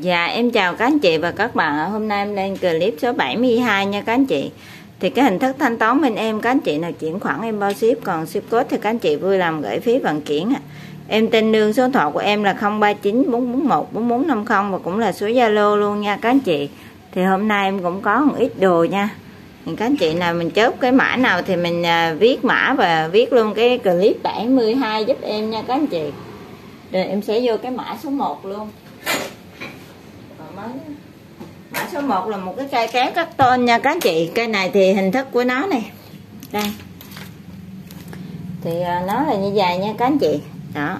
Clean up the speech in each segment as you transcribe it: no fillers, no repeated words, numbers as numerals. Dạ em chào các anh chị và các bạn. Hôm nay em lên clip số 72 nha các anh chị. Thì cái hình thức thanh toán bên em, các anh chị nào chuyển khoản em bao ship, còn ship code thì các anh chị vui lòng gửi phí vận chuyển. Em tên Nương, số điện thoại của em là 0394414450 và cũng là số Zalo luôn nha các anh chị. Thì hôm nay em cũng có một ít đồ nha. Các anh chị nào mình chốt cái mã nào thì mình viết mã và viết luôn cái clip 72 giúp em nha các anh chị. Rồi em sẽ vô cái mã số 1 luôn. Mã số 1 là một cái cây kéo cắt tôn nha các anh chị. Cây này thì hình thức của nó này đây thì nó là như vậy nha các anh chị. Đó,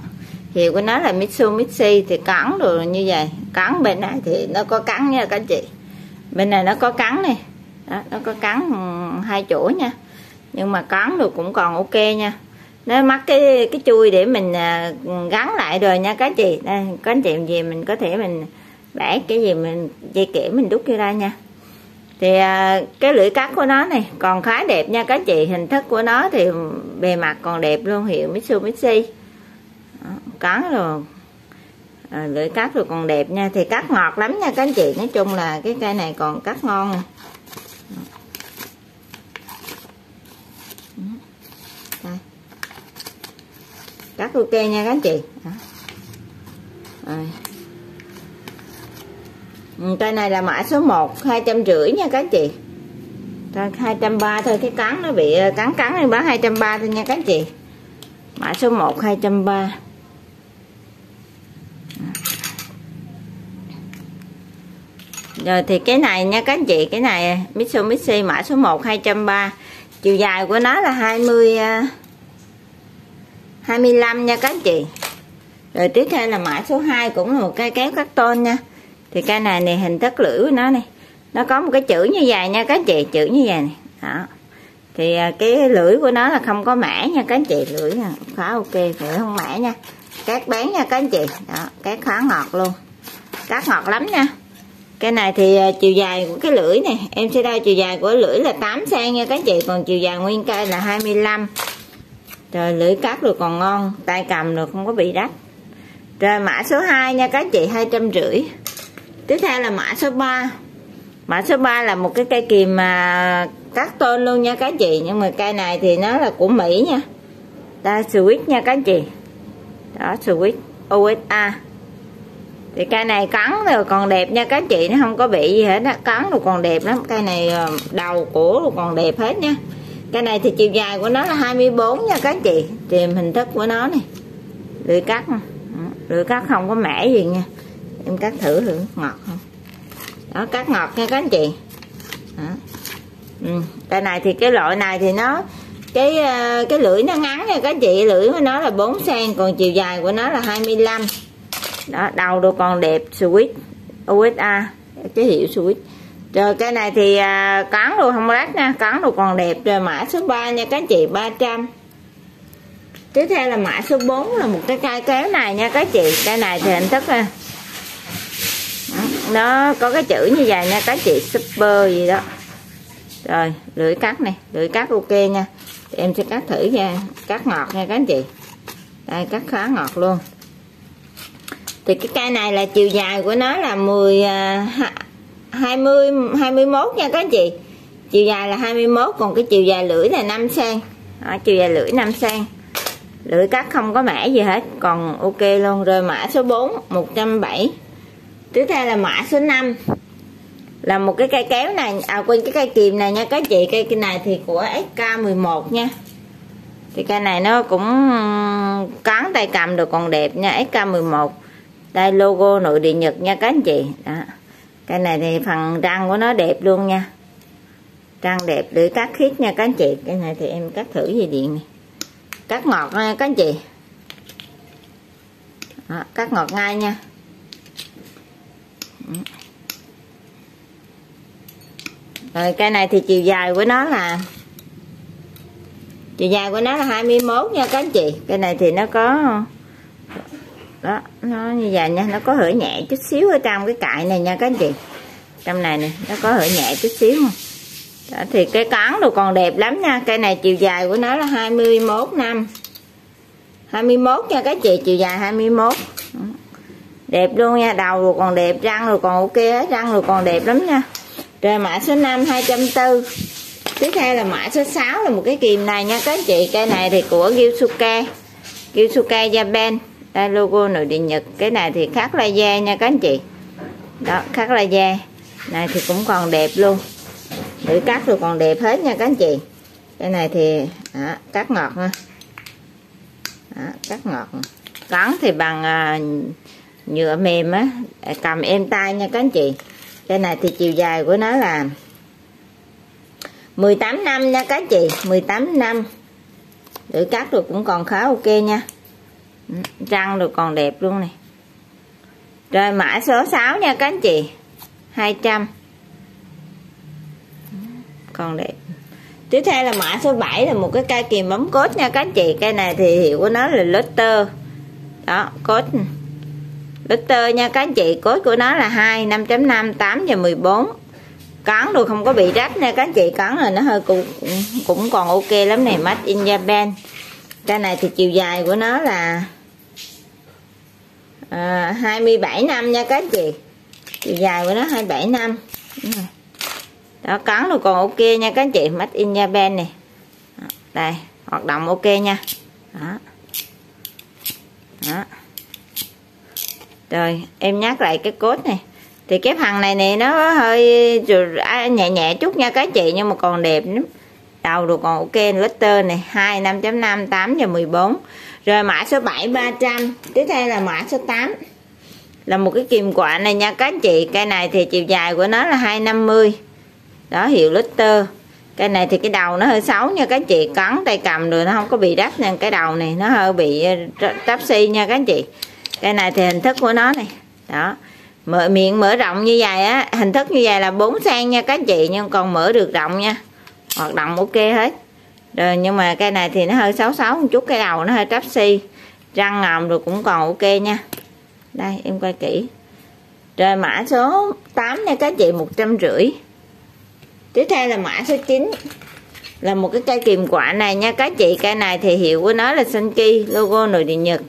hiệu của nó là Mitsubishi thì cắn rồi như vậy. Cắn bên này thì nó có cắn nha các anh chị, bên này nó có cắn này. Đó, nó có cắn hai chỗ nha, nhưng mà cắn được cũng còn ok nha. Nó mắc cái chui để mình gắn lại rồi nha các anh chị. Đây các anh chị gì mình có thể mình bẻ cái gì mình dây kẽm mình đút vô ra nha. Thì cái lưỡi cắt của nó này còn khá đẹp nha các chị. Hình thức của nó thì bề mặt còn đẹp luôn, hiệu Mitsubishi. Cắn rồi lưỡi cắt rồi còn đẹp nha. Thì cắt ngọt lắm nha các anh chị. Nói chung là cái cây này còn cắt ngon này. Cắt ok nha các anh chị. Rồi cây này là mã số 1, 250 nha các anh chị. 230 thôi, cái cắn nó bị cắn nên bán 230 thôi nha các anh chị. Mã số 1 230. Rồi thì cái này nha các anh chị, cái này Mitsubishi mã số 1 230. Chiều dài của nó là 25 nha các anh chị. Rồi tiếp theo là mã số 2 cũng là một cây kéo cắt tôn nha. Thì cái này này hình thức lưỡi của nó này, nó có một cái chữ như vậy nha các anh chị, chữ như vậy này. Đó. Thì cái lưỡi của nó là không có mẻ nha các anh chị, lưỡi này khá ok, lưỡi không mẻ nha. Cát bén nha các anh chị. Đó, cát khá ngọt luôn. Cát ngọt lắm nha. Cái này thì chiều dài của cái lưỡi này, em sẽ đo chiều dài của lưỡi là 8 cm nha các anh chị, còn chiều dài nguyên cây là 25. Trời, lưỡi cát rồi còn ngon, tay cầm rồi không có bị rách. Rồi mã số 2 nha các anh chị, 250. Tiếp theo là mã số 3. Mã số 3 là một cái cây kìm cắt tôn luôn nha các anh chị. Nhưng mà cây này thì nó là của Mỹ nha. Ta Swiss nha các anh chị. Đó, Swiss USA. Thì cây này cắn rồi còn đẹp nha các anh chị. Nó không có bị gì hết á. Cắn rồi còn đẹp lắm. Cây này đầu cổ rồi còn đẹp hết nha. Cây này thì chiều dài của nó là 24 nha các anh chị. Thì hình thức của nó này, lưỡi cắt. Lưỡi cắt không có mẻ gì nha. Em cắt thử thử ngọt không. Đó, cắt ngọt nha các anh chị. Cái này thì cái loại này thì nó cái lưỡi nó ngắn nha các anh chị, lưỡi của nó là 4 cm, còn chiều dài của nó là 25. Đó, đầu đồ còn đẹp, Swiss USA, cái hiệu Swiss. Rồi cái này thì cán đồ không rách nha, cán đồ còn đẹp. Rồi mã số 3 nha các anh chị, 300. Tiếp theo là mã số 4 là một cái cây kéo này nha các anh chị. Cái này thì hình thức ha, nó có cái chữ như vậy nha các chị, super gì đó. Rồi lưỡi cắt này, lưỡi cắt ok nha. Thì em sẽ cắt thử nha, cắt ngọt nha các anh chị. Đây, cắt khá ngọt luôn. Thì cái cây này là chiều dài của nó là 21 nha các anh chị. Chiều dài là 21, còn cái chiều dài lưỡi là 5 cm. Đó, chiều dài lưỡi 5 cm. Lưỡi cắt không có mẻ gì hết, còn ok luôn. Rồi mã số 4 170. Tiếp theo là mã số 5 là một cái cây kéo này, cái cây kìm này nha các chị. Cây này thì của SK 11 nha. Thì cây này nó cũng cắn tay cầm được còn đẹp nha, SK 11. Đây logo nội địa Nhật nha các anh chị. Đó. Cây này thì phần răng của nó đẹp luôn nha. Răng đẹp, lưỡi cắt khít nha các anh chị. Cái này thì em cắt thử dây điện này. Cắt ngọt nha các anh chị. Đó, cắt ngọt ngay nha. Rồi cây này thì chiều dài của nó là 21 nha các anh chị. Cây này thì nó có đó, nó như vậy nha, nó có hở nhẹ chút xíu ở trong cái cạnh này nha các anh chị. Trong này nè, nó có hở nhẹ chút xíu. Đó, thì cái cán đồ còn đẹp lắm nha. Cây này chiều dài của nó là 21 nha các chị, chiều dài 21. Đẹp luôn nha, đầu rồi còn đẹp, răng rồi còn ok hết, răng rồi còn đẹp lắm nha. Rồi mã số 5 240. Tiếp theo là mã số 6 là một cái kìm này nha các anh chị. Cái này thì của Yusuke, Yusuke Japan. Đây logo nội địa Nhật. Cái này thì khắc laser nha các anh chị. Đó, khắc laser. Này thì cũng còn đẹp luôn. Để cắt rồi còn đẹp hết nha các anh chị. Cái này thì đó, cắt ngọt nha. Đó, cắt ngọt. Cắn thì bằng nhựa mềm á, cầm êm tay nha các anh chị. Cái này thì chiều dài của nó là 18 năm nha các anh chị, 18 năm. Để cắt rồi cũng còn khá ok nha. Răng rồi còn đẹp luôn này. Rồi mã số 6 nha các anh chị. 200. Còn đẹp. Tiếp theo là mã số 7 là một cái cây kìm bấm cốt nha các anh chị. Cây này thì hiệu của nó là Lester. Đó, cốt Lester nha các anh chị. Cốt của nó là 2, 5.5, 8 và 14. Cán rồi không có bị rách nha các anh chị. Cán rồi nó hơi cũng còn ok lắm này. Made in Japan. Cái này thì chiều dài của nó là 27 năm nha các anh chị. Chiều dài của nó 27 năm. Đó, cắn rồi còn ok nha các anh chị. Made in Japan này. Đây, hoạt động ok nha. Đó. Đó. Rồi, em nhắc lại cái cốt này. Thì cái phần này nè nó hơi nhẹ nhẹ chút nha các anh chị, nhưng mà còn đẹp lắm. Đầu rồi còn ok, Lester này, 2, 5.5, 8 và 14. Rồi mã số 7 300. Tiếp theo là mã số 8. Là một cái kìm quạ này nha các anh chị. Cây này thì chiều dài của nó là 250. Đó, hiệu Lester. Cây này thì cái đầu nó hơi xấu nha các anh chị. Cắn tay cầm rồi nó không có bị rách nên cái đầu này nó hơi bị trắp xi nha các anh chị. Cây này thì hình thức của nó này. Đó. Mở miệng mở rộng như vậy á, hình thức như vậy là 4 sen nha các anh chị, nhưng còn mở được rộng nha. Hoạt động ok hết. Rồi nhưng mà cây này thì nó hơi xấu xấu một chút, cái đầu nó hơi trắp xi. Răng ngầm rồi cũng còn ok nha. Đây em quay kỹ. Rồi mã số 8 nha các anh chị, 150. Tiếp theo là mã số 9. Là một cái cây kìm quạ này nha các anh chị. Cây này thì hiệu của nó là Sanki, logo nội địa Nhật.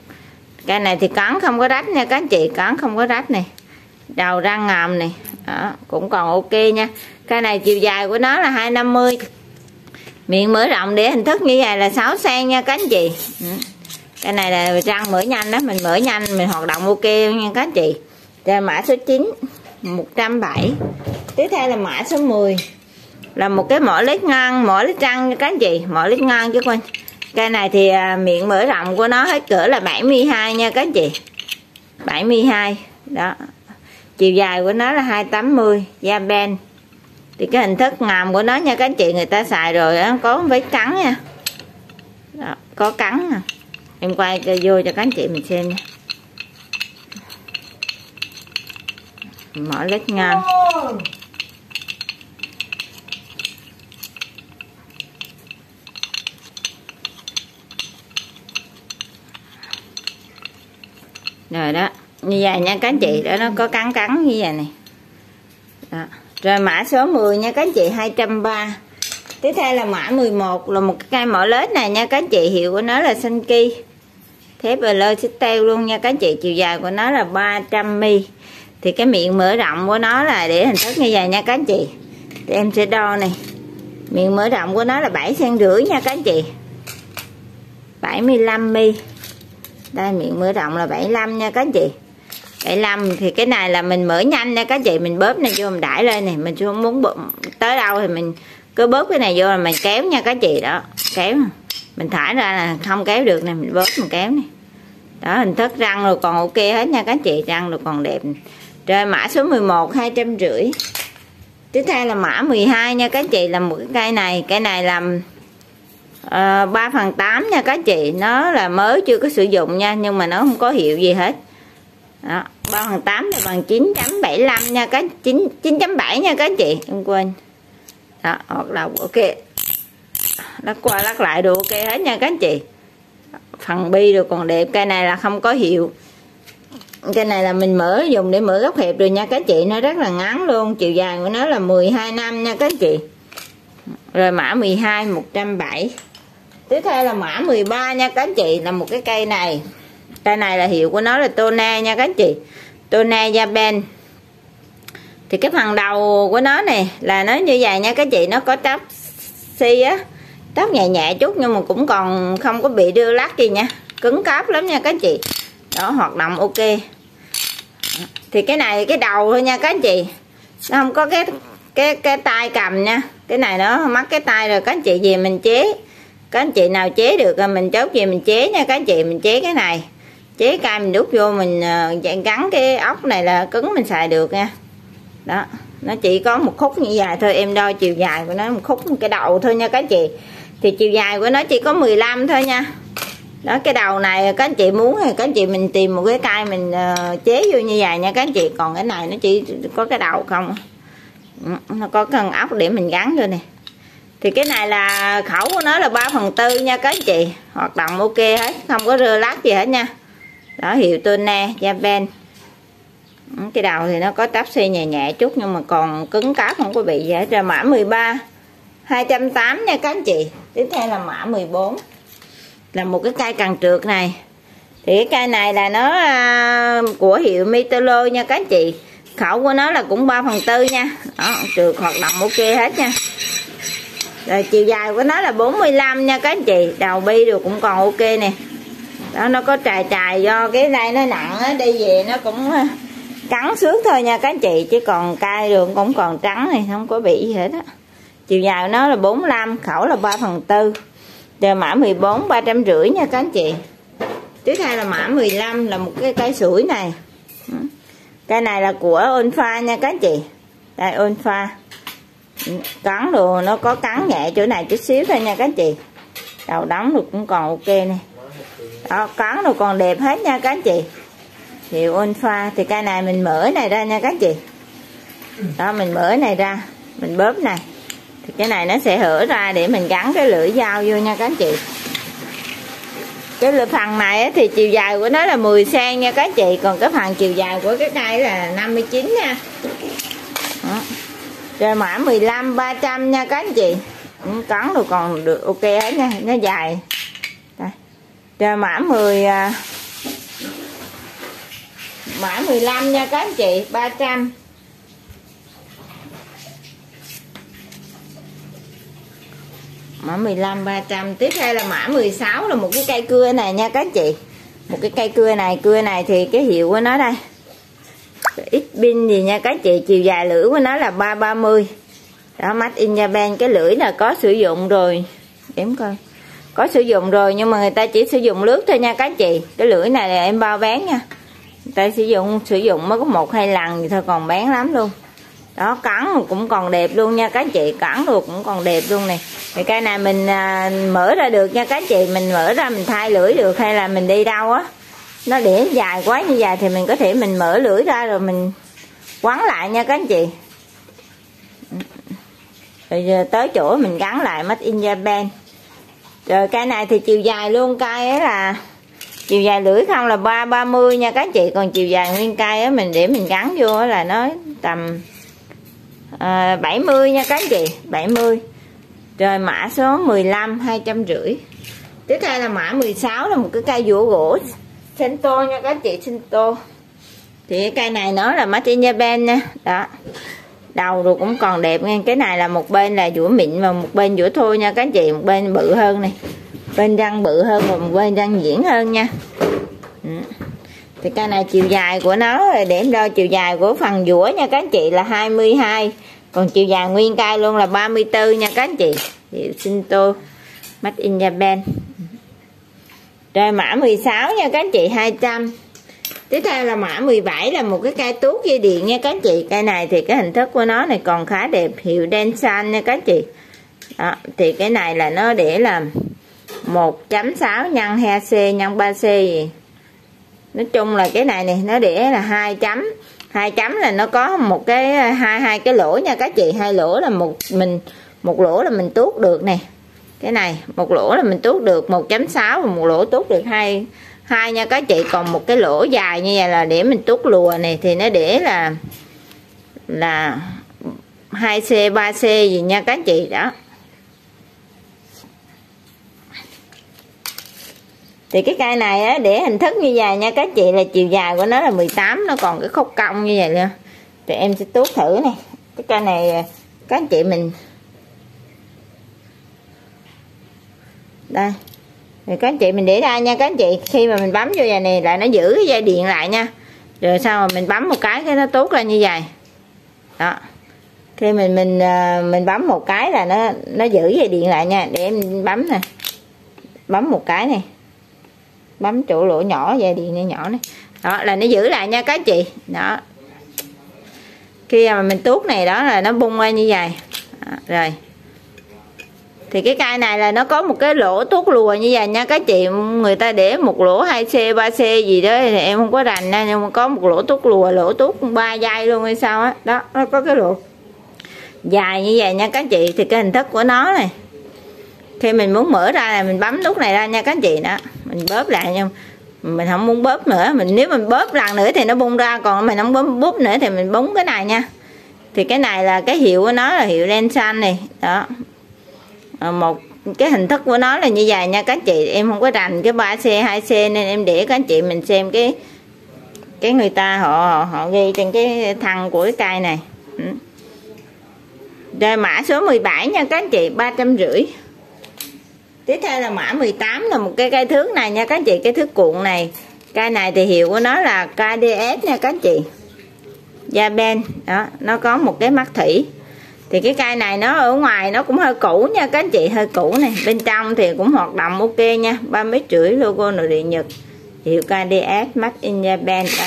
Cây này thì cắn không có rách nha các anh chị, cắn không có rách này. Đầu răng ngầm này. Đó, cũng còn ok nha. Cái này chiều dài của nó là 250. Miệng mở rộng để hình thức như vậy là 6 sen nha các anh chị. Cái này là răng mở nhanh đó, mình mở nhanh, mình hoạt động ok nha các anh chị. Rồi mã số 9 170. Tiếp theo là mã số 10. Là một cái mỏ lít ngang, mỏ lít răng nha các anh chị, mỏ lít ngang chứ quên. Cái này thì miệng mở rộng của nó hết cỡ là 72 nha các anh chị. 72. Đó. Chiều dài của nó là 280 Japan. Thì cái hình thức ngầm của nó nha các anh chị, người ta xài rồi đó, có vết cắn nha. Đó, có cắn nè. Em quay vô cho các anh chị mình xem nha. Mở lít ngang. Rồi đó, như vậy nha các anh chị, đó nó có cắn như vậy này. Đó. Rồi mã số 10 nha các anh chị, 230. Tiếp theo là mã 11 là một cái cây mỏ lết này nha các anh chị, hiệu của nó là Sanki. Thép Lester luôn nha các anh chị, chiều dài của nó là 300 mi. Thì cái miệng mở rộng của nó là để hình thức như vậy nha các anh chị. Thì em sẽ đo này. Miệng mở rộng của nó là 7,5 cm nha các anh chị. 75 mi. Đây miệng mở rộng là 75 nha các anh chị. 75 thì cái này là mình mở nhanh nha các chị, mình bóp này vô mình đãi lên này, mình không muốn tới đâu thì mình cứ bóp cái này vô là mình kéo nha các chị. Đó, kéo mình thả ra là không kéo được này, mình bóp mình kéo này. Đó, hình thức răng rồi còn ok hết nha các chị, răng rồi còn đẹp. Rồi mã số 11 250. Tiếp theo là mã 12 nha các chị, là một cái cây này, cái này là 3/8 nha các chị, nó là mới chưa có sử dụng nha, nhưng mà nó không có hiệu gì hết. Đó, 3/8 là bằng 9.75 nha các 9.7 nha các anh chị, em quên. Đó, hoạt động ok. Lắc qua lắc lại được ok hết nha các anh chị. Phần bi rồi còn đẹp, cây này là không có hiệu. Cây này là mình mở dùng để mở góc hẹp rồi nha các anh chị, nó rất là ngắn luôn, chiều dài của nó là 12 năm nha các anh chị. Rồi mã 12 170. Tiếp theo là mã 13 nha các anh chị, là một cái cây này. Cây này là hiệu của nó là Tona nha các anh chị. Tona Japan. Thì cái phần đầu của nó này là nó như vậy nha các chị, nó có tóc si á, tóc nhẹ nhẹ chút nhưng mà cũng còn không có bị đưa lát gì nha, cứng cáp lắm nha các chị. Đó, hoạt động ok. Thì cái này cái đầu thôi nha các chị, nó không có cái tay cầm nha. Cái này nó mắc cái tay rồi, các anh chị gì mình chế, các anh chị nào chế được rồi mình chốt gì mình chế nha các anh chị. Mình chế cái này, chế cây mình đút vô, mình gắn cái ốc này là cứng mình xài được nha. Đó, nó chỉ có một khúc như dài thôi, em đo chiều dài của nó một khúc cái đầu thôi nha các chị. Thì chiều dài của nó chỉ có 15 thôi nha. Đó, cái đầu này các anh chị muốn thì các anh chị mình tìm một cái cây mình chế vô như vậy nha các anh chị. Còn cái này nó chỉ có cái đầu không, nó có cần ốc để mình gắn vô nè. Thì cái này là khẩu của nó là 3/4 nha các anh chị, hoạt động ok hết, không có rơ lát gì hết nha. Đó, hiệu Tona Japan. Cái đầu thì nó có táp xe nhẹ nhẹ chút nhưng mà còn cứng cáp, không có bị gì hết. Rồi mã 13 280 nha các anh chị. Tiếp theo là mã 14 là một cái cây cần trượt này. Thì cái cây này là nó của hiệu Mitolo nha các anh chị. Khẩu của nó là cũng 3/4 nha. Đó, trượt hoạt động ok hết nha. Rồi chiều dài của nó là 45 nha các anh chị. Đầu bi được cũng còn ok nè. Đó, nó có trài trài do cái này nó nặng á, đi về nó cũng trắng xước thôi nha các anh chị, chứ còn cây đường cũng còn trắng này, không có bị gì hết á. Chiều dài của nó là 45, khẩu là 3/4. Rồi mã 14 350 nha các anh chị. Tiếp theo là mã 15 là một cái cây sủi này. Cái này là của Alpha nha các anh chị. Đây Alpha. Cắn đồ nó có cắn nhẹ chỗ này chút xíu thôi nha các anh chị. Đầu đóng được cũng còn ok nè. Đó, cắn đồ còn đẹp hết nha các anh chị. Hiệu Alpha. Thì cây này mình mở này ra nha các anh chị. Đó, mình mở này ra, mình bóp này. Thì cái này nó sẽ hở ra để mình gắn cái lưỡi dao vô nha các anh chị. Cái phần này thì chiều dài của nó là 10 cm nha các anh chị. Còn cái phần chiều dài của cái cây là 59 nha. Đó. Rồi mã 15 300 nha các anh chị. Cắn rồi còn được ok hết nha, nó dài. Đây. Rồi mã 15 nha các anh chị, 300. Mã 15 300. Tiếp theo là mã 16 là một cái cây cưa này nha các anh chị. Một cái cây cưa này thì cái hiệu của nó đây. Ít pin gì nha các anh chị, chiều dài lưỡi của nó là 330. Đó, made in Japan. Cái lưỡi là có sử dụng rồi. Em coi. Có sử dụng rồi nhưng mà người ta chỉ sử dụng lướt thôi nha các anh chị. Cái lưỡi này là em bao bán nha. Người ta sử dụng mới có 1-2 lần thì thôi, còn bán lắm luôn. Đó, cắn cũng còn đẹp luôn nha các anh chị, cắn được cũng còn đẹp luôn nè. Thì cây này mình mở ra được nha các anh chị, mình mở ra mình thay lưỡi được, hay là mình đi đâu á nó để dài quá như vậy thì mình có thể mình mở lưỡi ra rồi mình quấn lại nha các anh chị. Rồi giờ tới chỗ mình gắn lại, made in Japan. Rồi cây này thì chiều dài luôn, cây ấy là chiều dài lưỡi không là 330 nha các anh chị. Còn chiều dài nguyên cây á, mình để mình gắn vô là nó tầm 70 nha các anh chị, 70. Rồi mã số 15 250. Tiếp theo là mã 16 là một cái cây vũa gỗ Santo nha các anh chị, Santo. Thì cây này nó là made in Japan nha. Đó. Đầu rồi cũng còn đẹp nha. Cái này là một bên là vũa mịn và một bên vũa thô nha các anh chị, một bên bự hơn này. Bên răng bự hơn và một bên răng diễn hơn nha. Thì cây này chiều dài của nó, để em đo chiều dài của phần vũa nha các anh chị là 22. Còn chiều dài nguyên cây luôn là 34 nha các anh chị. Hiệu Shinto, made in Japan. Rồi mã 16 nha các anh chị, 200. Tiếp theo là mã 17 là một cái cây tuốt dây điện nha các anh chị. Cây này thì cái hình thức của nó này còn khá đẹp, hiệu Densan nha các anh chị. Đó, thì cái này là nó để là 1.6 x 2C x 3C gì. Nói chung là cái này này nó để là 2 chấm là nó có một cái hai cái lỗ nha các chị. Hai lỗ là một lỗ là mình tuốt được nè. Cái này một lỗ là mình tuốt được 1.6 và một lỗ tuốt được 2 nha các chị. Còn một cái lỗ dài như vậy là để mình tuốt lùa này, thì nó để là 2C 3C gì nha các chị. Đó. Thì cái cây này á, để hình thức như vậy nha các chị, là chiều dài của nó là 18, nó còn cái khúc cong như vậy nữa. Thì em sẽ tuốt thử này. Cái cây này các anh chị mình đây, rồi các anh chị mình để ra nha các anh chị, khi mà mình bấm vô vậy này lại nó giữ cái dây điện lại nha, rồi sau mà mình bấm một cái nó tuốt ra như vậy đó. Khi mình bấm một cái là nó giữ dây điện lại nha. Để em bấm nè, bấm một cái này, bấm chỗ lỗ nhỏ dây điện nhỏ này đó là nó giữ lại nha các anh chị. Đó, khi mà mình tuốt này đó là nó bung ra như vậy đó. Rồi thì cái cây này là nó có một cái lỗ tuốt lùa như vậy nha các chị, người ta để một lỗ 2C 3C gì đó thì em không có rành nha, nhưng mà có một lỗ tuốt lùa, lỗ tuốt 3 dây luôn hay sao á đó. Nó có cái lỗ dài như vậy nha các chị. Thì cái hình thức của nó này, khi mình muốn mở ra là mình bấm nút này ra nha các chị. Đó, mình bóp lại nha, mình không muốn bóp nữa, mình nếu mình bóp lần nữa thì nó bung ra, còn mình không bóp nữa thì mình búng cái này nha. Thì cái này là cái hiệu của nó là hiệu đen xanh này đó. Một cái hình thức của nó là như vậy nha các chị. Em không có rành cái 3C 2C nên em để các anh chị mình xem cái người ta họ ghi trên cái thân của cái cây này. Rồi mã số 17 nha các anh chị, 350. Tiếp theo là mã 18 là một cái cây thước này nha các anh chị, cái thước cuộn này. Cây này thì hiệu của nó là KDS nha các anh chị, Japan đó. Nó có một cái mắt thủy. Thì cái cây này nó ở ngoài nó cũng hơi cũ nha các anh chị, hơi cũ này. Bên trong thì cũng hoạt động ok nha, 3,5 mét, logo nội địa Nhật, hiệu KDS Made in Japan đó.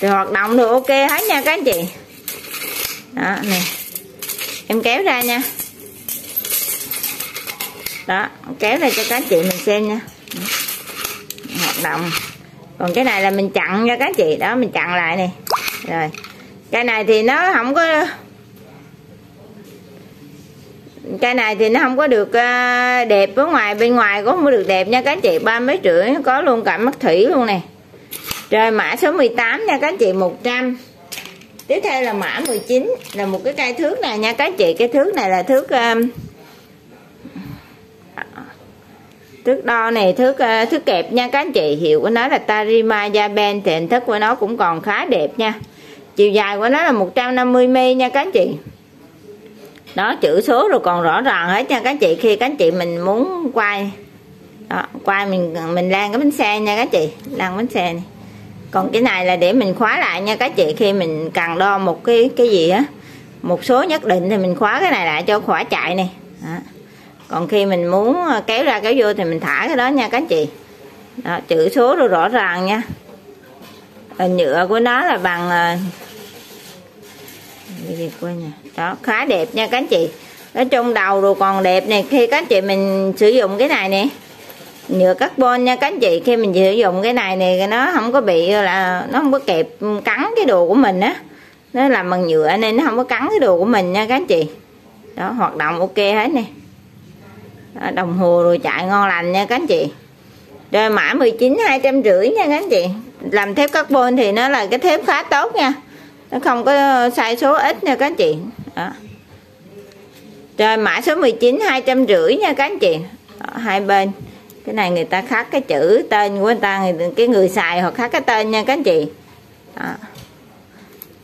Thì hoạt động được ok hết nha các anh chị. Đó này, em kéo ra nha. Đó, kéo ra cho các anh chị mình xem nha, hoạt động. Còn cái này là mình chặn nha các anh chị, đó mình chặn lại này. Rồi, cây này thì nó không có, cây này thì nó không có được đẹp ở ngoài, bên ngoài cũng không có được đẹp nha các anh chị. 3,5 mét nó có luôn cả mắt thủy luôn nè. Rồi mã số 18 nha các anh chị, 100. Tiếp theo là mã 19 là một cái cây thước này nha các anh chị. Cái thước này là thước đo này, thước kẹp nha các anh chị. Hiệu của nó là Tarima Japan, thì hình thức của nó cũng còn khá đẹp nha. Chiều dài của nó là 150 mm nha các anh chị. Đó, chữ số rồi còn rõ ràng hết nha các anh chị. Khi các anh chị mình muốn quay đó, quay mình lan cái bánh xe nha các anh chị, lan bánh xe này. Còn cái này là để mình khóa lại nha các anh chị, khi mình cần đo một cái gì á, một số nhất định thì mình khóa cái này lại cho khóa chạy này đó. Còn khi mình muốn kéo ra kéo vô thì mình thả cái đó nha các anh chị. Đó, chữ số rồi rõ ràng nha. Nhựa của nó là bằng đó, khá đẹp nha các anh chị. Nói chung đầu rồi còn đẹp này. Khi các anh chị mình sử dụng cái này nè, nhựa carbon nha các anh chị. Khi mình sử dụng cái này nè, nó không có bị là nó không có kẹp cắn cái đồ của mình á. Nó làm bằng nhựa nên nó không có cắn cái đồ của mình nha các anh chị. Đó, hoạt động ok hết nè. Đồng hồ rồi chạy ngon lành nha các anh chị. Rồi mã 19 250 nha các anh chị. Làm thép carbon thì nó là cái thép khá tốt nha, nó không có sai số ít nha các anh chị. Đó. Rồi mã số 19 250 nha các anh chị. Đó, hai bên cái này người ta khắc cái chữ tên của người ta, cái người xài họ khắc cái tên nha các anh chị. Đó.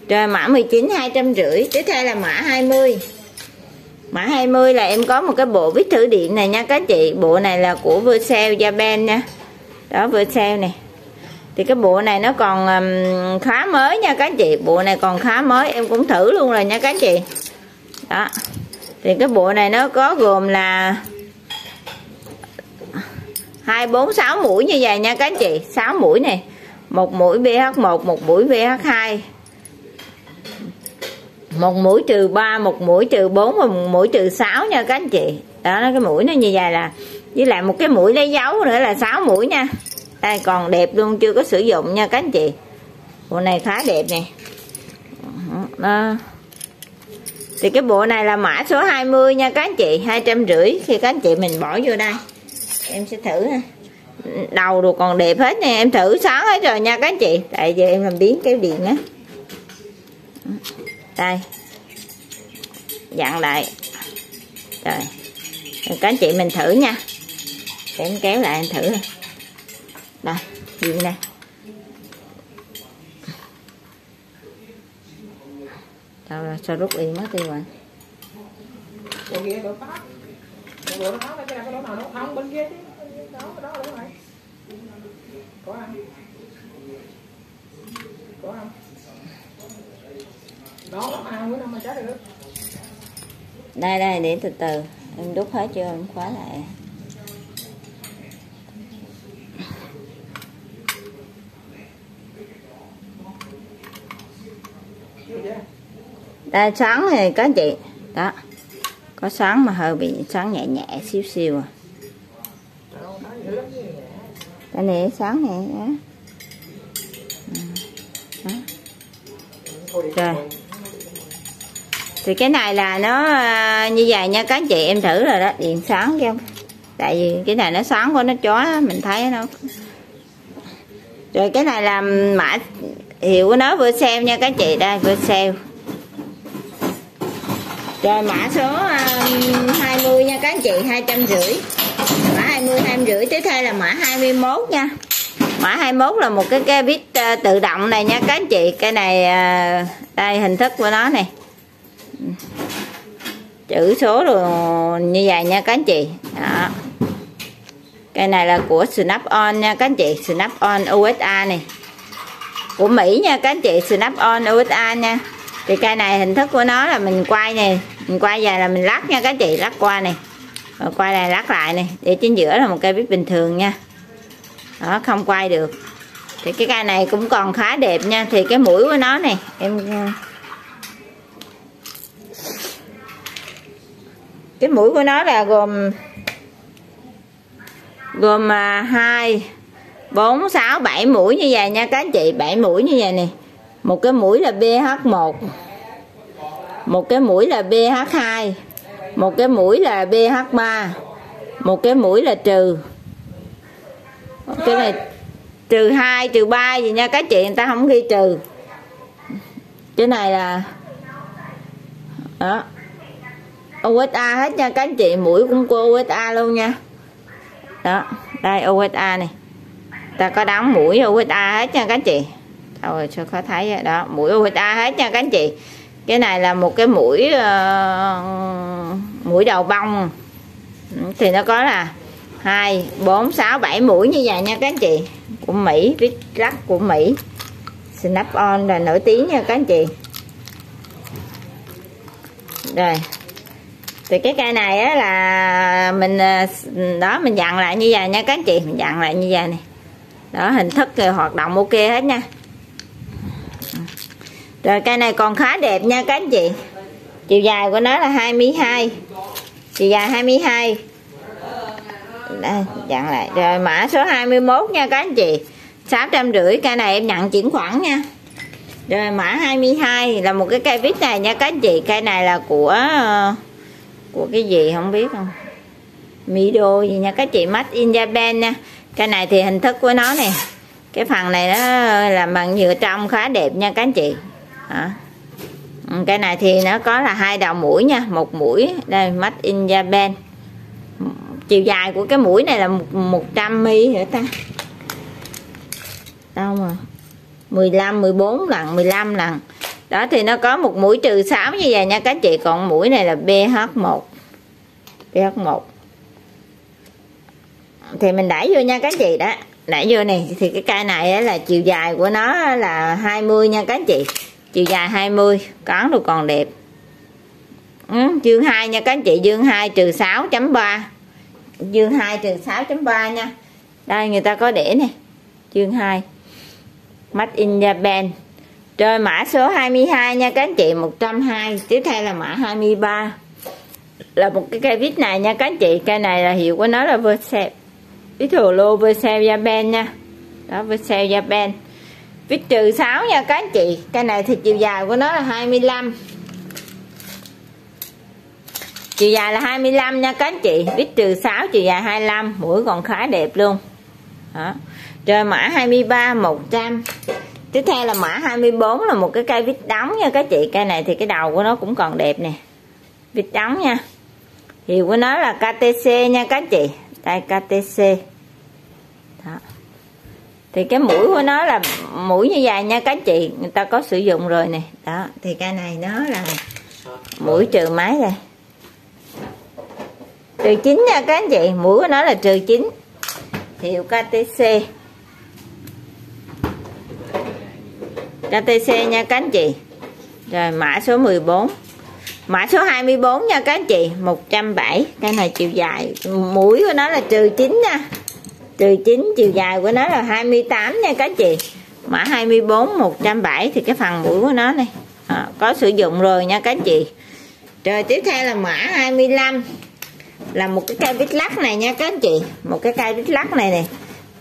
Rồi mã 19 250. Tiếp theo là mã 20. Mã 20 là em có một cái bộ vít thử điện này nha các anh chị. Bộ này là của Versace Japan nha. Đó, Versace này. Thì cái bộ này nó còn khá mới nha các anh chị. Bộ này còn khá mới, em cũng thử luôn rồi nha các anh chị. Đó. Thì cái bộ này nó có gồm là 2, 4, 6 mũi như vậy nha các anh chị. 6 mũi này, một mũi BH1, một mũi BH2, một mũi -3, một mũi -4 và một mũi -6 nha các anh chị. Đó, cái mũi nó như vậy là, với lại một cái mũi lấy dấu nữa là 6 mũi nha. Đây còn đẹp luôn, chưa có sử dụng nha các anh chị. Bộ này khá đẹp nè. Thì cái bộ này là mã số 20 nha các anh chị, 250. Khi các anh chị mình bỏ vô đây, em sẽ thử ha. Đầu đồ còn đẹp hết nè, em thử sáng hết rồi nha các anh chị. Tại giờ em làm biến kéo điện á. Đây, dặn lại. Rồi, các anh chị mình thử nha. Để em kéo lại em thử. Đây, như này. Sao rút yên mất tiêu rồi. Đây đây, để từ từ em đút hết chưa, em khóa lại. Đây sáng thì các anh chị đó, có sáng mà hơi bị sáng nhẹ nhẹ xíu xíu à. Cái này sáng này á. Rồi. Thì cái này là nó như vậy nha các anh chị, em thử rồi đó, điện sáng kia. Tại vì cái này nó sáng quá nó chói, mình thấy nó. Rồi cái này là mã hiệu của nó vừa xem nha các anh chị, đây vừa xem. Rồi mã số 20 nha các anh chị, 250. Mã 20 250, tiếp theo là mã 21 nha. Mã 21 là một cái vít tự động này nha các anh chị. Cái này đây hình thức của nó này. Chữ số rồi như vậy nha các anh chị. Đó. Cái này là của Snap-on nha các anh chị, Snap-on USA này. Của Mỹ nha các anh chị, Snap-on USA nha. Thì cây này hình thức của nó là mình quay này, mình quay về là mình lắc nha các chị, lắc qua này, rồi quay này lắc lại này, để chính giữa là một cây vít bình thường nha. Đó, không quay được. Thì cái cây này cũng còn khá đẹp nha. Thì cái mũi của nó này, em cái mũi của nó là gồm 2, 4, 6, 7 mũi như vậy nha các chị, 7 mũi như vậy này. Một cái mũi là BH1, một cái mũi là BH2, một cái mũi là BH3, một cái mũi là trừ, cái này trừ 2, trừ 3 gì nha các chị, người ta không ghi trừ. Cái này là đó, USA hết nha các chị, mũi cũng của USA luôn nha. Đó, đây USA này, ta có đóng mũi USA hết nha các chị. Rồi cho có thấy vậy đó, mũi USA hết nha các anh chị. Cái này là một cái mũi mũi đầu bông. Thì nó có là 2, 4, 6, 7 mũi như vậy nha các anh chị. Của Mỹ, vít lắc của Mỹ. Snap-on là nổi tiếng nha các anh chị. Rồi. Thì cái cây này á là mình đó, mình dặn lại như vậy nha các anh chị, mình dặn lại như vậy này. Đó, hình thức hoạt động ok hết nha. Rồi cây này còn khá đẹp nha các anh chị. Chiều dài của nó là 22. Chiều dài 22. Đây, dặn lại. Rồi mã số 21 nha các anh chị. 650, cây này em nhận chuyển khoản nha. Rồi mã 22 là một cái cây vít này nha các anh chị. Cây này là của cái gì không biết không. Mido gì nha các chị, Made in Japan nha. Cây này thì hình thức của nó nè. Cái phần này nó làm bằng nhựa trong khá đẹp nha các anh chị. À. Cái này thì nó có là 2 đầu mũi nha, một mũi đây, Made in Japan. Chiều dài của cái mũi này là 100 mm hả ta? Đâu mà 15, 14 lần, 15 lần. Đó thì nó có một mũi trừ 6 như vậy nha các anh chị, còn mũi này là BH1. BH1. Thì mình đẩy vô nha các anh chị đó. Đẩy vô này thì cái cây này là chiều dài của nó là 20 nha các anh chị. Chiều dài 20, cán đồ còn đẹp. Dương 2 nha các anh chị, dương 2 trừ 6.3. Dương 2 trừ 6.3 nha. Đây người ta có để này. Dương 2. Made in Japan. Rồi mã số 22 nha các anh chị, 120. Tiếp theo là mã 23. Là một cái cây vít này nha các anh chị, cây này là hiệu của nó là Versace. Mitolo Versace Japan nha. Đó, Versace Japan. Vít trừ 6 nha các anh chị. Cây này thì chiều dài của nó là 25. Chiều dài là 25 nha các anh chị. Vít trừ 6, chiều dài 25, mũi còn khá đẹp luôn. Đó. Rồi mã 23 100. Tiếp theo là mã 24 là một cái cây vít đóng nha các chị. Cây này thì cái đầu của nó cũng còn đẹp nè. Vít đóng nha. Hiệu của nó là KTC nha các anh chị. Đây KTC. Đó. Thì cái mũi của nó là mũi như vậy nha các chị, người ta có sử dụng rồi nè. Đó, thì cái này nó là mũi trừ máy đây. Trừ 9 nha các anh chị, mũi của nó là trừ 9. Hiệu KTC. KTC nha các anh chị. Rồi mã số 14. Mã số 24 nha các anh chị, 170. Cái này chiều dài, mũi của nó là trừ 9 nha. Trừ 9, chiều dài của nó là 28 nha các anh chị. Mã 24 170 thì cái phần mũi của nó này. À, có sử dụng rồi nha các anh chị. Rồi tiếp theo là mã 25. Là một cái cây vít lắc này nha các anh chị, một cái cây vít lắc này nè.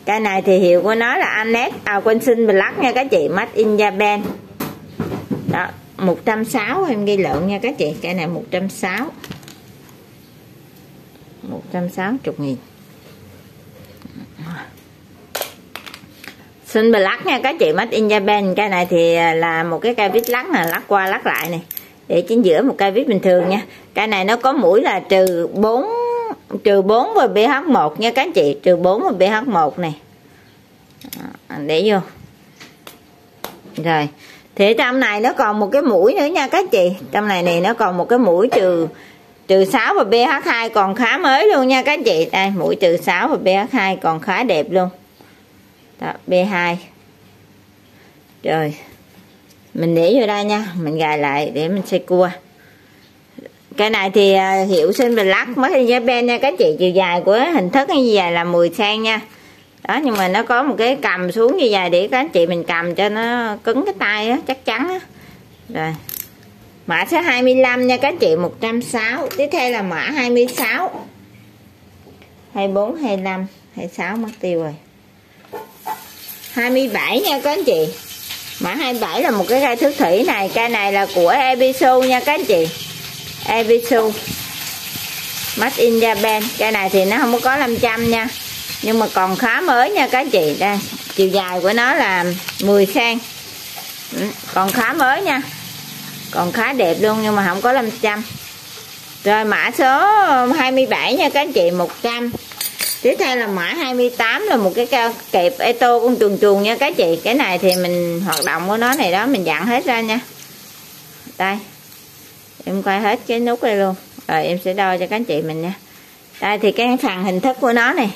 Cây này thì hiệu của nó là Anet, quên xin Black nha các chị, Made in Japan. Đó, 160 em ghi lộn nha các chị, cây này 160. 160.000. Xin Black nha các chị, Made in Japan. Cây này thì là một cái cây vít lắc nè, lắc qua lắc lại nè. Để chính giữa một cây vít bình thường nha. Cái này nó có mũi là trừ 4, trừ 4 và BH1 nha các anh chị, trừ 4 và BH1 này. Để vô. Rồi. Thì trong này nó còn một cái mũi nữa nha các chị. Trong này này nó còn một cái mũi trừ 6 và BH2 còn khá mới luôn nha các chị. Đây, mũi trừ 6 và BH2 còn khá đẹp luôn. Đó, B2. Rồi. Mình để vô đây nha, mình gài lại để mình xây cua. Cái này thì hiệu sinh Black mới hình Japan nha các chị, chiều dài của hình thức như vậy là 10 cm nha. Đó, nhưng mà nó có một cái cầm xuống như vậy để các anh chị mình cầm cho nó cứng cái tay á, chắc chắn á. Rồi. Mã số 25 nha các chị, 160. Tiếp theo là mã 26. 24, 25, 26 mất tiêu rồi. 27 nha các anh chị. Mã 27 là một cái cây thước thủy này. Cây này là của Ebisu nha các anh chị, Ebisu Made in Japan. Cây này thì nó không có 500 nha, nhưng mà còn khá mới nha các anh chị. Đây, chiều dài của nó là 10 cm. Còn khá mới nha, còn khá đẹp luôn, nhưng mà không có 500. Rồi mã số 27 nha các anh chị, 100. Tiếp theo là mã 28 là một cái kẹp eto con chuồn chuồn nha các chị. Cái này thì mình hoạt động của nó này đó, mình dặn hết ra nha. Đây, em quay hết cái nút đây luôn. Rồi em sẽ đo cho các anh chị mình nha. Đây thì cái phần hình thức của nó này.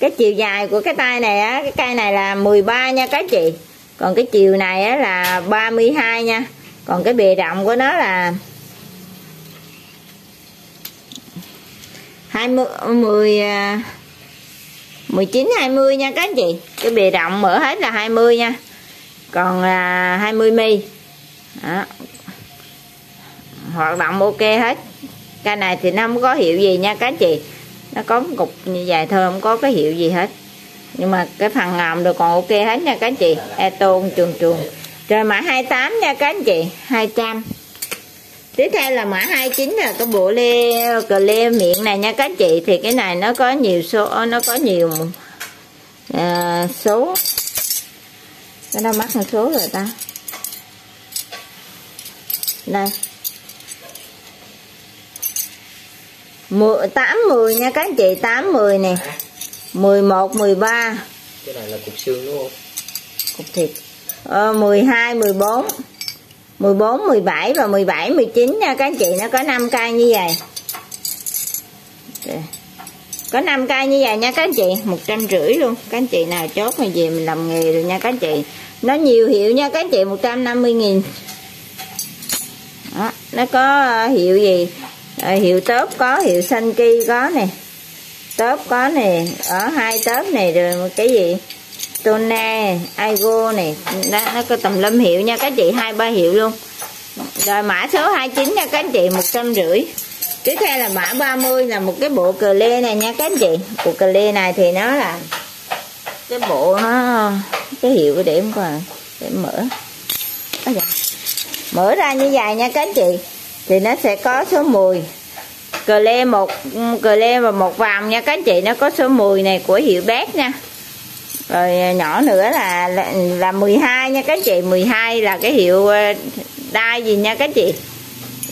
Cái chiều dài của cái tay này á, cái cây này là 13 nha các chị. Còn cái chiều này á là 32 nha. Còn cái bề rộng của nó là 19-20 nha các anh chị. Cái bề rộng mở hết là 20 nha. Còn là 20 mi. Đó. Hoạt động ok hết. Cái này thì nó không có hiệu gì nha các anh chị. Nó có một cục như vậy thôi, không có cái hiệu gì hết. Nhưng mà cái phần ngòm rồi còn ok hết nha các anh chị. Eto chuồn chuồn. Rồi mã 28 nha các anh chị, 200. Tiếp theo là mã 29 là cái bộ cờ lê miệng này nha các chị. Thì cái này nó có nhiều số, nó có nhiều số. Cái đâu mất một số rồi ta. Đây 8-10 nha các chị, 8-10 nè, 11-13. Cái này là cục xương đúng không? Cục thịt. 12-14, 14, 17 và 17, 19 nha các anh chị. Nó có 5 cây như vậy. Có 5 cây như vậy nha các anh chị, 150 luôn. Các anh chị nào chốt mà về mình làm nghề rồi nha các anh chị. Nó nhiều hiệu nha các anh chị, 150.000. Nó có hiệu gì? Hiệu tớp có, hiệu Sanki có nè. Tớp có nè, ở 2 tớp này rồi một cái gì? Tona, Aigo này, nó có tầm lâm hiệu nha các chị, 2-3 hiệu luôn. Rồi mã số 29 nha các anh chị, 150. Tiếp theo là mã 30 là một cái bộ cờ lê này nha các anh chị. Bộ cờ lê này thì nó là cái bộ nó cái hiệu của điểm coi để mở. Mở ra như vậy nha các anh chị. Thì nó sẽ có số 10. Cờ lê một cờ lê và một vòng nha các anh chị, nó có số 10 này của hiệu Bét nha. Rồi nhỏ nữa là 12 nha các chị, 12 là cái hiệu đai gì nha các chị.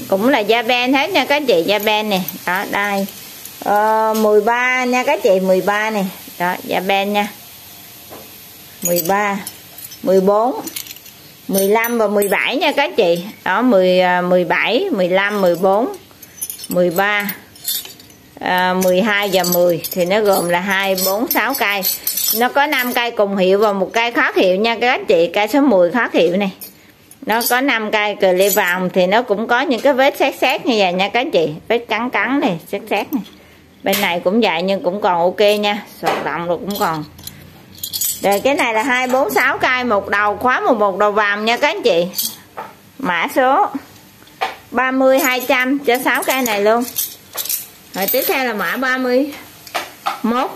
Cũng là Japan hết nha các chị, Japan nè. Đó, đai. 13 nha các chị, 13 nè. Đó, Japan nha. 13, 14, 15 và 17 nha các chị. Đó, 17, 15, 14, 13, 12 và 10 thì nó gồm là 2, 4, 6 cây. Nó có 5 cây cùng hiệu và một cây khác hiệu nha các chị. Cây số 10 khác hiệu này. Nó có 5 cây cờ lê vòng thì nó cũng có những cái vết xét xét như vậy nha các chị. Vết cắn cắn này, xét xét này. Bên này cũng vậy nhưng cũng còn ok nha. Sọt động rồi cũng còn. Rồi cái này là 246 cây, một đầu khóa 11 đầu vàm nha các anh chị. Mã số 30-200 cho 6 cây này luôn. Rồi tiếp theo là mã 31.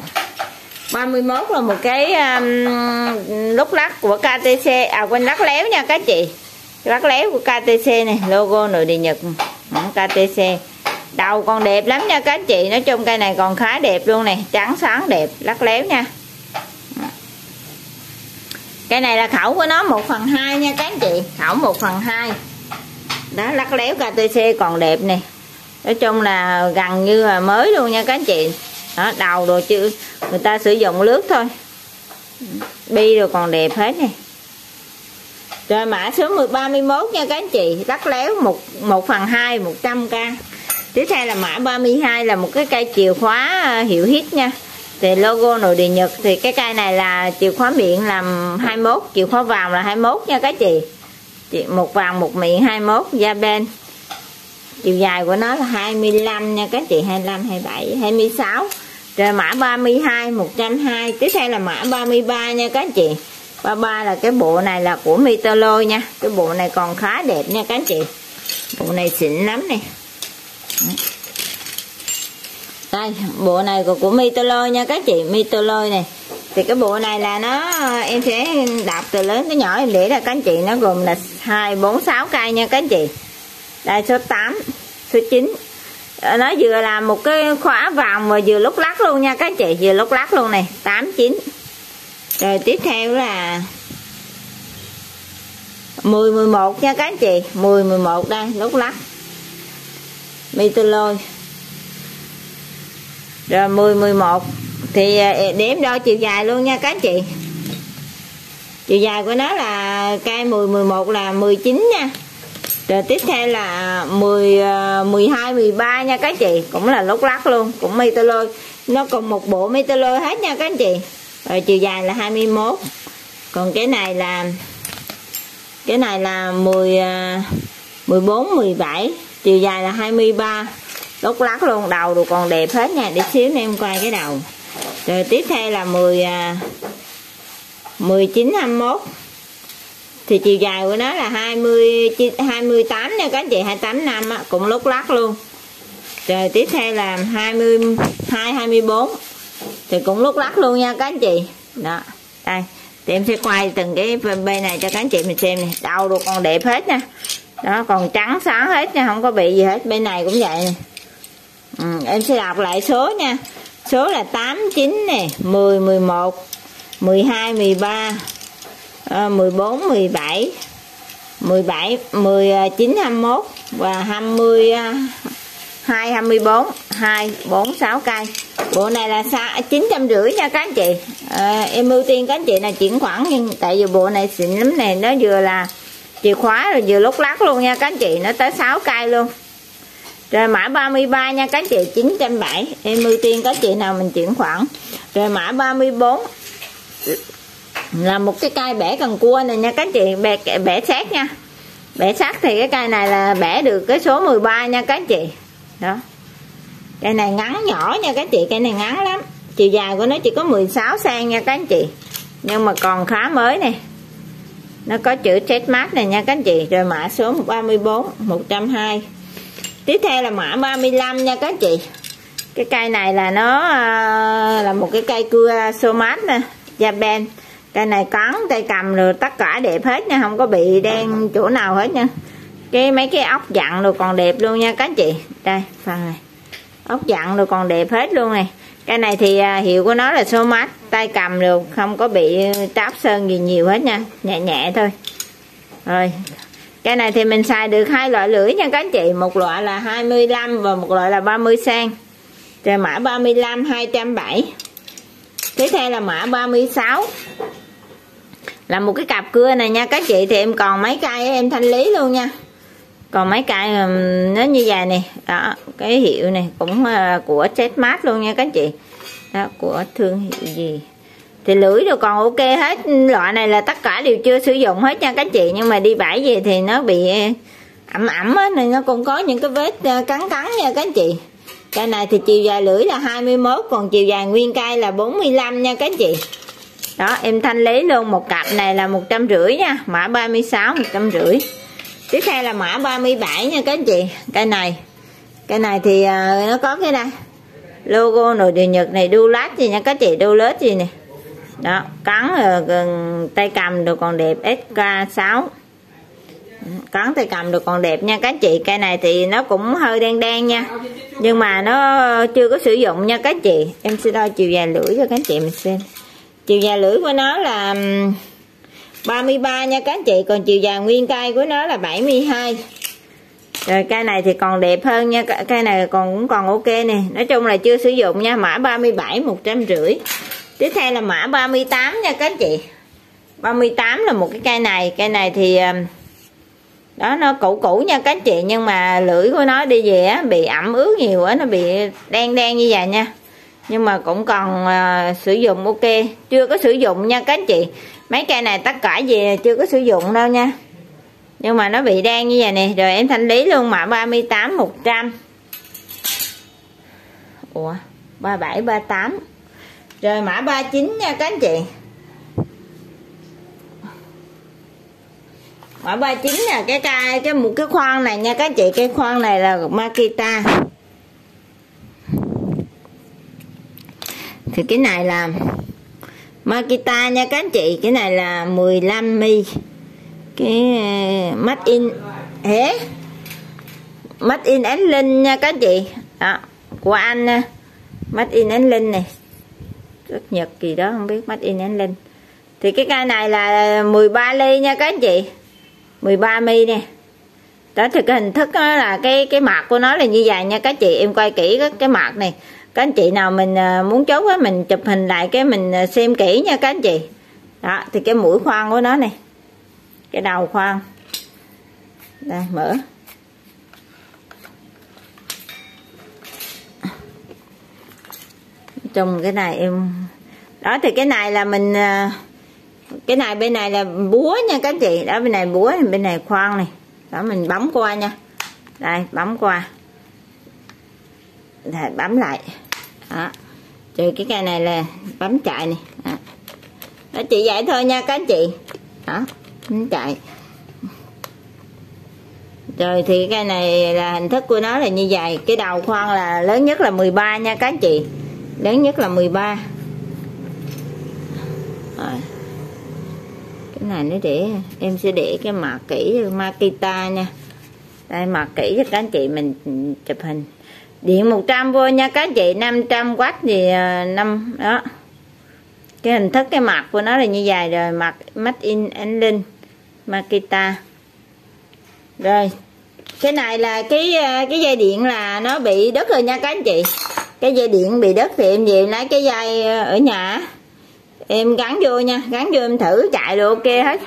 31 là một cái nút lắc của KTC, à quên, lắc léo nha các chị. Lắc léo của KTC này, logo nội địa Nhật KTC. Đầu còn đẹp lắm nha các chị, nói chung cây này còn khá đẹp luôn nè, trắng sáng đẹp, lắc léo nha. Cái này là khẩu của nó 1/2 nha các anh chị, khẩu 1/2 đó, lắc léo KTC còn đẹp nè, nói chung là gần như là mới luôn nha các anh chị. Đó, đầu đồ chứ người ta sử dụng lướt thôi, bi rồi còn đẹp hết nè. Rồi mã số 31 nha các anh chị, lắc léo 1/2 100k. Tiếp theo là mã 32 là một cái cây chìa khóa hiệu hit nha. Thì logo nội địa Nhật, thì cái cây này là chìa khóa miệng làm 21, chìa khóa vàng là 21 nha các chị. Một vàng một miệng 21 da bên. Chiều dài của nó là 25 nha các chị, 25 27 26. Rồi mã 32 120. Tiếp theo là mã 33 nha các chị. 33 là cái bộ này là của Mitolo nha. Cái bộ này còn khá đẹp nha các chị. Bộ này xịn lắm nè. Đây, bộ này của Mitolo nha các chị, Mitolo này. Thì cái bộ này là nó, em sẽ đạp từ lớn tới nhỏ em để là các anh chị, nó gồm là 246 cây nha các anh chị. Đây số 8, số 9. Nó vừa là một cái khóa vòng và vừa lúc lắc luôn nha các anh chị, vừa lúc lắc luôn này, 8 9. Rồi tiếp theo là 10 11 nha các anh chị, 10 11 đây, lúc lắc. Mitolo. Rồi 10-11 thì để em đo chiều dài luôn nha các chị. Chiều dài của nó là cây 10-11 là 19 nha. Rồi tiếp theo là 10-12-13 nha các chị, cũng là lúc lắc luôn, cũng Mitolo. Nó còn một bộ Mitolo hết nha các anh chị. Rồi chiều dài là 21. Còn cái này là 10-14-17, chiều dài là 23. Lúc lắc luôn, đầu đồ còn đẹp hết nha, để xíu nữa em quay cái đầu. Rồi tiếp theo là 19-21 thì chiều dài của nó là 28 nha các anh chị, 28-5 á, cũng lúc lắc luôn. Rồi tiếp theo là 22-24 thì cũng lúc lắc luôn nha các anh chị. Đó, đây thì em sẽ quay từng cái bên này cho các anh chị mình xem nè, đầu đồ còn đẹp hết nha. Đó, còn trắng sáng hết nha, không có bị gì hết. Bên này cũng vậy nè. Em sẽ đọc lại số nha. Số là 8, 9 nè, 10, 11, 12, 13, 14, 17, 19, 21 và 22, 24, 246 cây. Bộ này là 950 nha các anh chị. Em ưu tiên các anh chị là chuyển khoản, nhưng tại vì bộ này xịn lắm nè, nó vừa là chìa khóa rồi vừa lúc lắc luôn nha các anh chị, nó tới 6 cây luôn. Rồi mã 33 nha các anh chị, 970, em ưu tiên các chị nào mình chuyển khoản. Rồi mã 34 là một cái cây bẻ cần cua này nha các anh chị, bẻ sát nha. Bẻ sát thì cái cây này là bẻ được cái số 13 nha các anh chị. Đó. Cây này ngắn nhỏ nha các anh chị, cây này ngắn lắm. Chiều dài của nó chỉ có 16 cm nha các anh chị. Nhưng mà còn khá mới nè. Nó có chữ trademark này nha các anh chị. Rồi mã số 34 120. Tiếp theo là mã 35 nha các anh chị. Cái cây này là nó là một cái cây cưa somat nè, Japan. Cây này cắn tay cầm rồi tất cả đẹp hết nha, không có bị đen chỗ nào hết nha. Cái mấy cái ốc dặn rồi còn đẹp luôn nha các anh chị. Đây, phần này. Ốc dặn rồi còn đẹp hết luôn này. Cái này thì hiệu của nó là somat, tay cầm được, không có bị tráp sơn gì nhiều hết nha, nhẹ nhẹ thôi. Rồi cái này thì mình xài được hai loại lưỡi nha các anh chị, một loại là 25 và một loại là 30 cm. Rồi mã 35 207. Tiếp theo là mã 36 là một cái cặp cưa này nha các chị. Thì em còn mấy cây em thanh lý luôn nha, còn mấy cây nó như vậy nè đó, cái hiệu này cũng của Checkmate luôn nha các chị đó, của thương hiệu gì thì lưỡi rồi còn ok hết. Loại này là tất cả đều chưa sử dụng hết nha các chị, nhưng mà đi bãi về thì nó bị ẩm ẩm á, nên nó cũng có những cái vết cắn cắn nha các chị. Cây này thì chiều dài lưỡi là 21, còn chiều dài nguyên cây là 45 nha các chị. Đó, em thanh lý luôn một cặp này là 150 nha, mã 36 150. Tiếp theo là mã 37 nha các chị. Cây này thì nó có cái đây. Logo nội địa Nhật này, đu lát gì nha các chị, đu lết gì nè. Đó, cắn tay cầm đồ còn đẹp, SK 6. Cắn tay cầm được còn đẹp nha các chị. Cây này thì nó cũng hơi đen đen nha, nhưng mà nó chưa có sử dụng nha các chị. Em sẽ đo chiều dài lưỡi cho các chị mình xem. Chiều dài lưỡi của nó là 33 nha các chị, còn chiều dài nguyên cây của nó là 72. Rồi cây này thì còn đẹp hơn nha, cây này còn cũng còn ok nè. Nói chung là chưa sử dụng nha, mã 37 150. Tiếp theo là mã 38 nha các chị. 38 là một cái cây này, thì đó nó cũ nha các chị, nhưng mà lưỡi của nó đi về á, bị ẩm ướt nhiều á, nó bị đen đen như vậy nha, nhưng mà cũng còn sử dụng ok, chưa có sử dụng nha các chị. Mấy cây này tất cả về chưa có sử dụng đâu nha, nhưng mà nó bị đen như vậy nè. Rồi em thanh lý luôn mã 38 100. Ủa 37 38. Rồi mã 39 nha các chị. Mã 39 là cái khoan này nha các chị. Cái khoan này là Makita. Thì cái này là Makita nha các chị. Cái này là 15 mi. Cái made in hé. Made in Linh nha các chị. Đó, của anh nha. Made in Linh này. Rất Nhật gì đó không biết, made in Linh. Thì cái cây này là 13 ly nha các chị. 13 mi nè. Đó thì cái hình thức đó là cái mặt của nó là như vậy nha các chị. Em quay kỹ cái mặt này. Các anh chị nào mình muốn chốt á, mình chụp hình lại cái mình xem kỹ nha các anh chị. Đó thì cái mũi khoan của nó nè. Cái đầu khoan. Đây mở. Trong cái này em. Đó thì cái này là mình cái này bên này là búa nha các chị. Đó bên này búa, bên này khoan này. Đó mình bấm qua nha. Đây bấm qua. Rồi bấm lại. Đó. Trừ cái cây này là bấm chạy này. Đó. Đó chỉ vậy thôi nha các chị. Đó, bấm chạy. Rồi thì cái này là hình thức của nó là như vậy. Cái đầu khoan là lớn nhất là 13 nha các chị. Lớn nhất là 13. Rồi. Cái này nó để em sẽ để cái mặt kỹ Makita nha. Đây mặt kỹ cho các anh chị mình chụp hình. Điện 100V nha các anh chị, 500W thì 5 đó. Cái hình thức cái mặt của nó là như vậy. Rồi mặt made in England Makita. Rồi. Cái này là cái dây điện là nó bị đứt rồi nha các anh chị. Cái dây điện bị đứt thì em về lấy cái dây ở nhà. Em gắn vô nha, gắn vô em thử chạy được ok hết.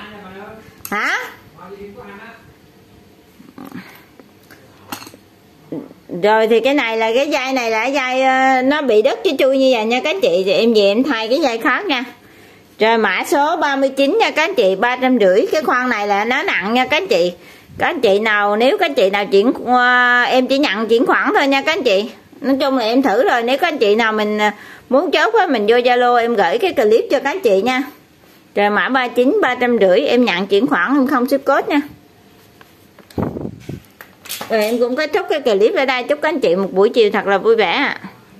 Hả? Rồi thì cái này là cái dây này là dây nó bị đứt chứ chui như vậy nha các chị, thì em về em thay cái dây khác nha. Rồi mã số 39 nha các chị, 350. Cái khoan này là nó nặng nha các chị. Các chị nào nếu các chị nào chuyển em chỉ nhận chuyển khoản thôi nha các chị. Nói chung là em thử rồi, nếu các anh chị nào mình muốn chốt á mình vô Zalo em gửi cái clip cho các anh chị nha. Rồi mã 39 350 em nhận chuyển khoản, em không ship code nha. Rồi em cũng kết thúc cái clip ở đây, chúc các anh chị một buổi chiều thật là vui vẻ ạ.